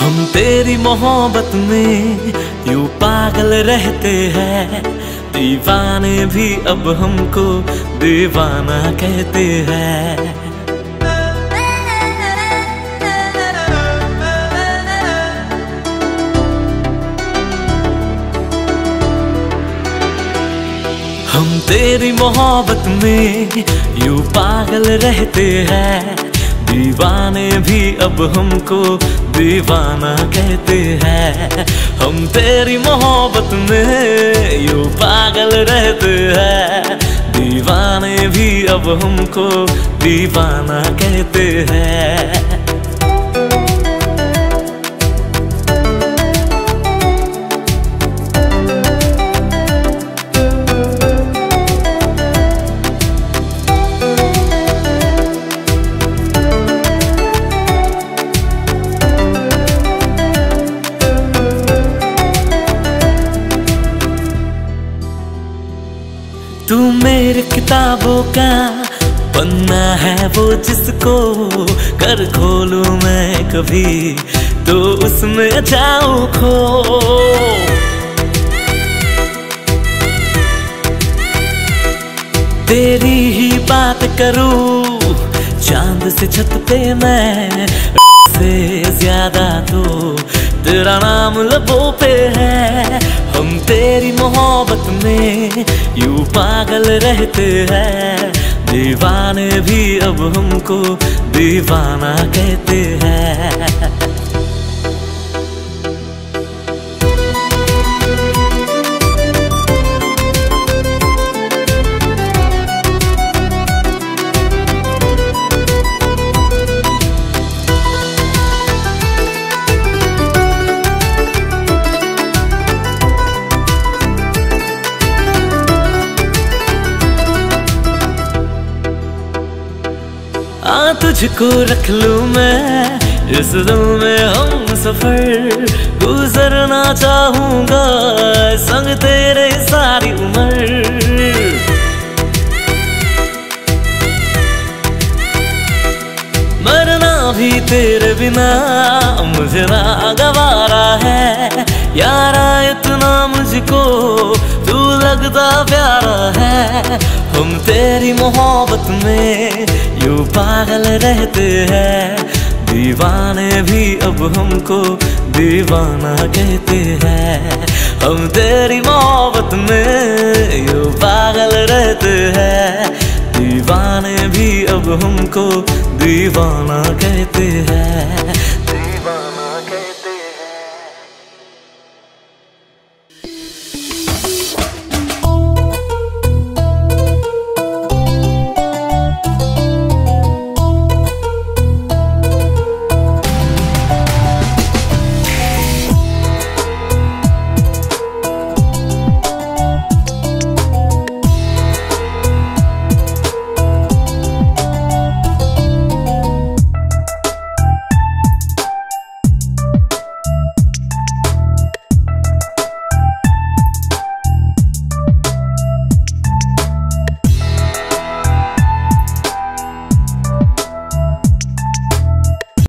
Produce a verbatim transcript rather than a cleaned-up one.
हम तेरी मोहब्बत में यूं पागल रहते हैं, दीवाने भी अब हमको दीवाना कहते हैं। हम तेरी मोहब्बत में यूं पागल रहते हैं, दीवाने भी अब हमको दीवाना कहते हैं। हम तेरी मोहब्बत में यूं पागल रहते हैं, दीवाने भी अब हमको दीवाना कहते हैं। तू मेरी किताबों का पन्ना है वो, जिसको कर खोलूं मैं कभी तो उसमें जाऊं खो। तेरी ही बात करूं चांद से छत पे मैं, से ज्यादा तो तेरा नाम लबों पे है। हम तेरी मोहब्बत में यूं पागल रहते हैं, दीवाने भी अब हमको दीवाना कहते हैं। आ तुझको रख लूं मैं इस दिल में, हम सफर गुजरना चाहूंगा संग तेरे सारी उम्र। मरना भी तेरे बिना मुझे ना गवारा है, यारा इतना मुझको तू लगता प्यारा है। हम तेरी मोहब्बत में यूं पागल रहते हैं, दीवाने भी अब हमको दीवाना कहते हैं। हम तेरी मोहब्बत में यूं पागल रहते हैं, दीवाने भी अब हमको दीवाना कहते हैं।